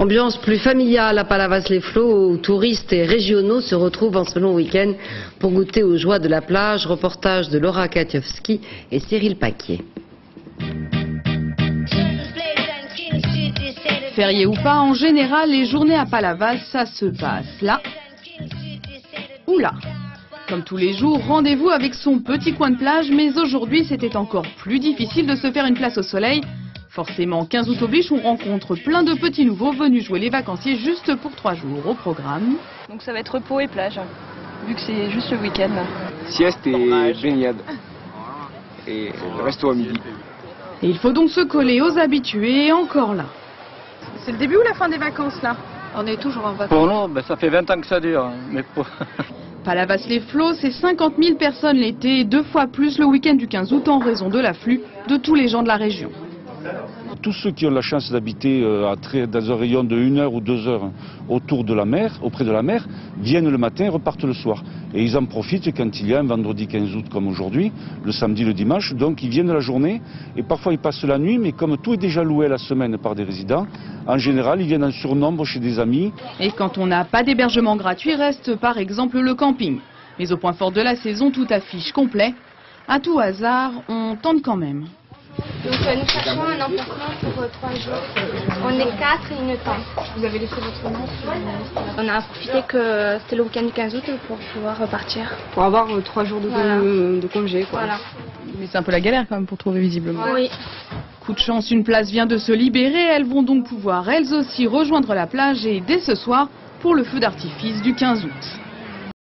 Ambiance plus familiale à Palavas-les-Flots où touristes et régionaux se retrouvent en ce long week-end pour goûter aux joies de la plage. Reportage de Laura Kwiatowski et Cyril Paquier. Férié ou pas, en général, les journées à Palavas, ça se passe là ou là. Comme tous les jours, rendez-vous avec son petit coin de plage, mais aujourd'hui c'était encore plus difficile de se faire une place au soleil. Forcément, 15 août oblige, on rencontre plein de petits nouveaux venus jouer les vacanciers juste pour 3 jours au programme. Donc ça va être repos et plage, vu que c'est juste le week-end. Sieste et baignade, et resto à midi. Et il faut donc se coller aux habitués, encore là. C'est le début ou la fin des vacances là? On est toujours en vacances. Pour nous, ça fait 20 ans que ça dure, mais pour... Palavas-les-Flots, c'est 50 000 personnes l'été et 2 fois plus le week-end du 15 août en raison de l'afflux de tous les gens de la région. Tous ceux qui ont la chance d'habiter dans un rayon de 1 heure ou 2 heures autour de la mer, auprès de la mer, viennent le matin et repartent le soir. Et ils en profitent quand il y a un vendredi 15 août comme aujourd'hui, le samedi, le dimanche, donc ils viennent la journée et parfois ils passent la nuit, mais comme tout est déjà loué la semaine par des résidents, en général ils viennent en surnombre chez des amis. Et quand on n'a pas d'hébergement gratuit, reste par exemple le camping. Mais au point fort de la saison, tout affiche complet. À tout hasard, on tente quand même. Donc nous cherchons un emplacement pour 3 jours. On est 4 et une tente. Vous avez laissé votre nom? On a profité que c'était le week-end du 15 août pour pouvoir repartir. Pour avoir 3 jours de congé. Voilà. Mais c'est un peu la galère quand même pour trouver visiblement. Oui. Coup de chance, une place vient de se libérer. Elles vont donc pouvoir elles aussi rejoindre la plage et dès ce soir pour le feu d'artifice du 15 août.